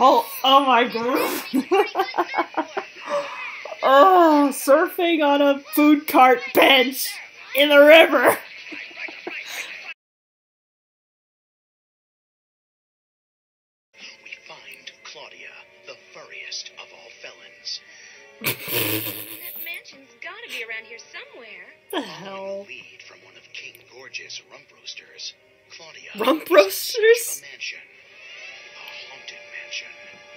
Oh my god. Oh, surfing on a food cart bench in the river. We find Claudia, the furriest of all felons. That mansion's gotta be around here somewhere. The hell? Lead from one of King Gorge's Rump Roasters. Claudia. Rump Roasters? A mansion. A haunted mansion.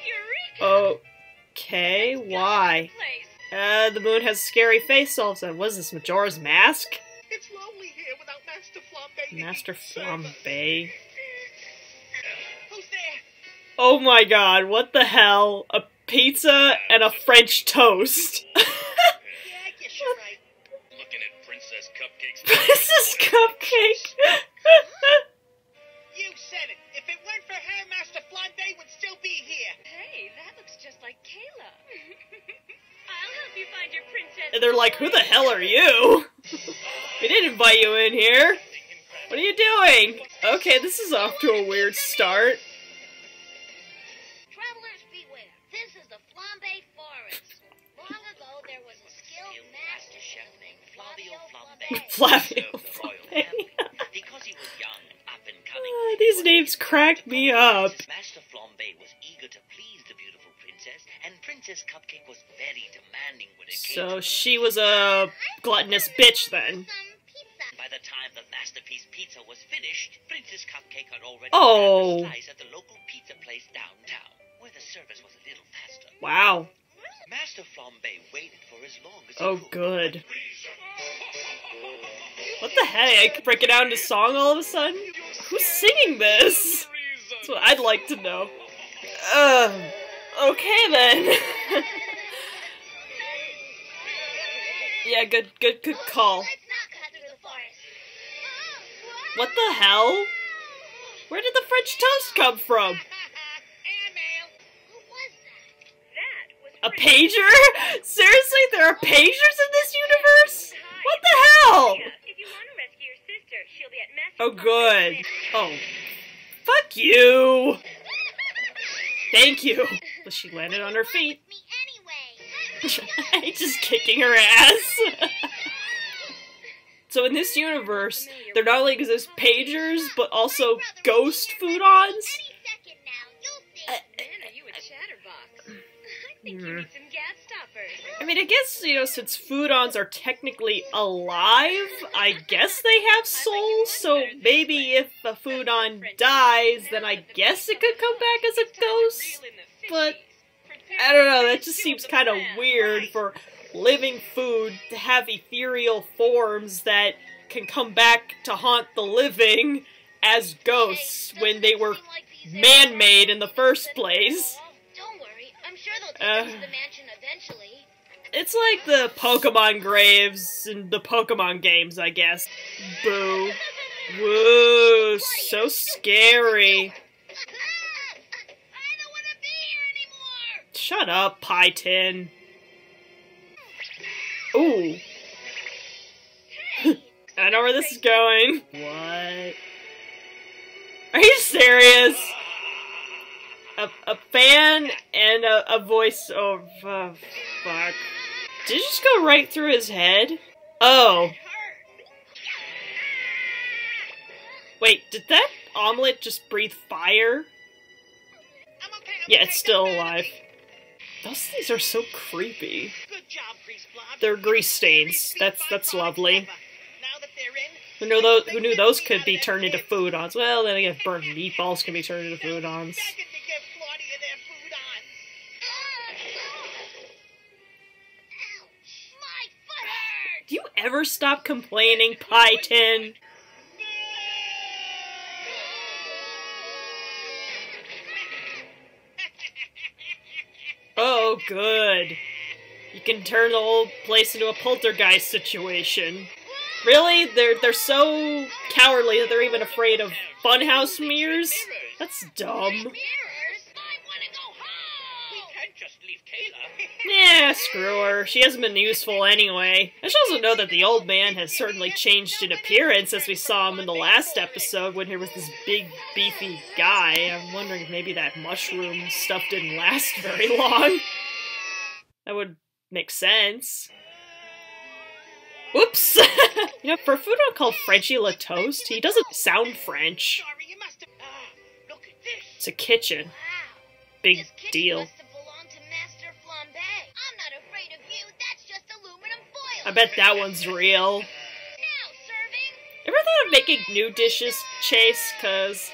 Eureka! Okay, why? The moon has a scary face also. What is this, Majora's Mask? It's lonely here without Master Flambé. Master Flambé. Who's there? Oh my god, what the hell? A pizza and a French toast. Yeah, I guess you're right. Looking at Princess Cupcake's... Princess Cupcake? You said it. If it weren't for her, Master Flambé would still be here. Hey, that looks just like Kayla. I'll help you find your princess. And they're like, who the hell are you? We didn't invite you in here. What are you doing? Okay, this is off to a weird start. Travelers beware. This is the Flambé Forest. Long ago, there was a skilled master chef named Flavius Flambé. Because he was young. These names crack me up. Master Flambé was eager to please the beautiful princess, and Princess Cupcake was very demanding when it came. So she was a gluttonous bitch then. By the time the masterpiece pizza was finished, Princess Cupcake had already had a slice at the local pizza place downtown, where the service was a little faster. Wow. Master Flambé waited for as long as he could. Good. What the heck? Break it out into song all of a sudden? Who's singing this? That's what I'd like to know. Okay then. Yeah, good call. What the hell? Where did the French toast come from? A pager? Seriously, there are pagers in this universe? What the hell? If you want to rescue your sister, she'll be at Master. Oh, good. Oh. Fuck you. Thank you. But she landed on her feet. I hate just kicking her ass. So in this universe, there not only exists pagers, but also ghost foodons. I mean, I guess, you know, since foodons are technically alive, I guess they have souls, so maybe if a foodon dies, then I guess it could come back as a ghost? But, I don't know, that just seems kind of weird for living food to have ethereal forms that can come back to haunt the living as ghosts when they were man-made in the first place. It's like the Pokemon graves in the Pokemon games, I guess. Boo. Woo, so scary. I don't want to be here anymore. Shut up, Pie Tin. Ooh. I know where this is going. What? Are you serious? A fan and a voice of fuck. Did it just go right through his head? Oh. Wait, did that omelette just breathe fire? Yeah, it's still alive. Those things are so creepy. They're grease stains. That's lovely. Who knew those could be turned into foodons? Well, then again, burnt meatballs can be turned into foodons. Do you ever stop complaining, Pie Tin? Oh, good. You can turn the whole place into a poltergeist situation. Really? They're so cowardly that they're even afraid of funhouse mirrors? That's dumb. Nah, screw her. She hasn't been useful anyway. I should also know that the old man has certainly changed in appearance since we saw him in the last episode when he was this big, beefy guy. I'm wondering if maybe that mushroom stuff didn't last very long. That would make sense. Oops! You know, for a food called Frenchie La Toast, he doesn't sound French. It's a kitchen. Big deal. I bet that one's real. Ever thought of making new dishes, Chase? Cause,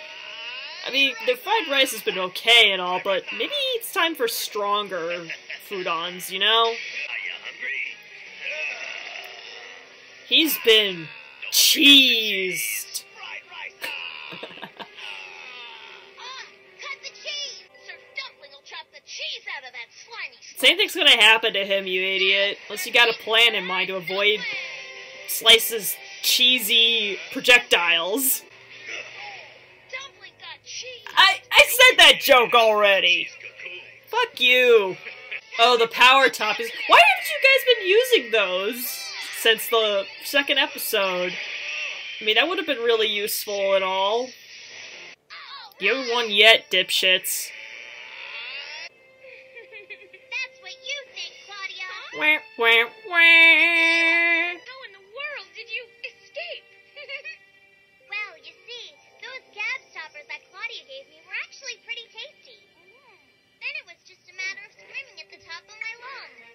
I mean, the fried rice has been okay and all, but maybe it's time for stronger food-ons, you know? He's been cheesed. Same thing's gonna happen to him, you idiot. Unless you got a plan in mind to avoid Slice's cheesy projectiles. I said that joke already! Fuck you! Oh, the power toppies. Why haven't you guys been using those since the second episode? I mean, that would have been really useful and all. You haven't won yet, dipshits. Where, where? How in the world did you escape? Well, you see, those gab stoppers that Claudia gave me were actually pretty tasty. Then it was just a matter of screaming at the top of my lungs.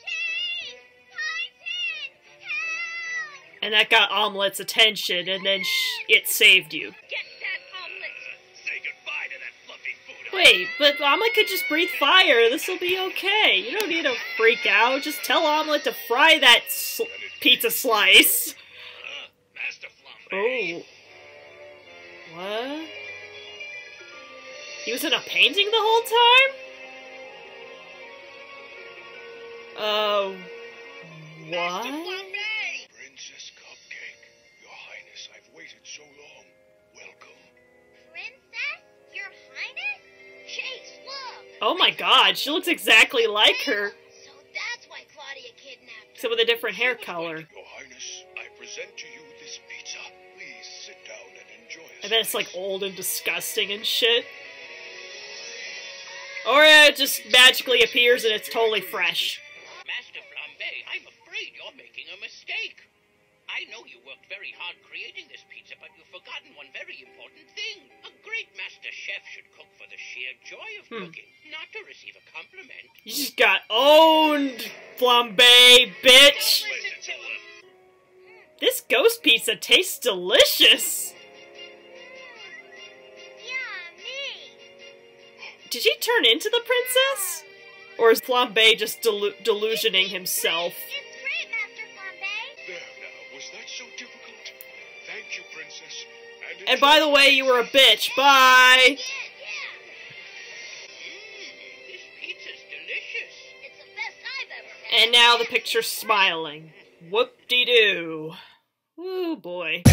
Chase! Pie Tin! Help! And that got Omelette's attention, and then it saved you. Get that Omelette! Say goodbye to that fluffy food. Wait, but Omelette could just breathe fire. This'll be okay. You don't need to freak out. Just tell Omelette to fry that pizza slice. Master Flambé. Oh. What? He was in a painting the whole time? What? Princess Cupcake, Your Highness, I've waited so long. Welcome. Princess? Your Highness? Chase, look! Oh my god, she looks exactly like her. So that's why Claudia kidnapped her. Except with a different hair color. Your Highness, I present to you this pizza. Please sit down and enjoy it. I bet it's like old and disgusting and shit. Or it just magically appears and it's totally fresh. Master Flambé, I'm afraid you're making a mistake. I know you worked very hard creating this pizza, but you've forgotten one very important thing. A great master chef should cook for the sheer joy of cooking, not to receive a compliment. You just got owned, Flambé, bitch! This ghost pizza tastes delicious! Did she turn into the princess? Or is Flambé just delusioning himself? It's great, Master Flambé! There now, was that so difficult? Thank you, princess. And by the way, you were a bitch. Bye! This pizza's delicious. It's the best I've ever had. And now the picture's smiling. Whoop-de-doo. Ooh, boy.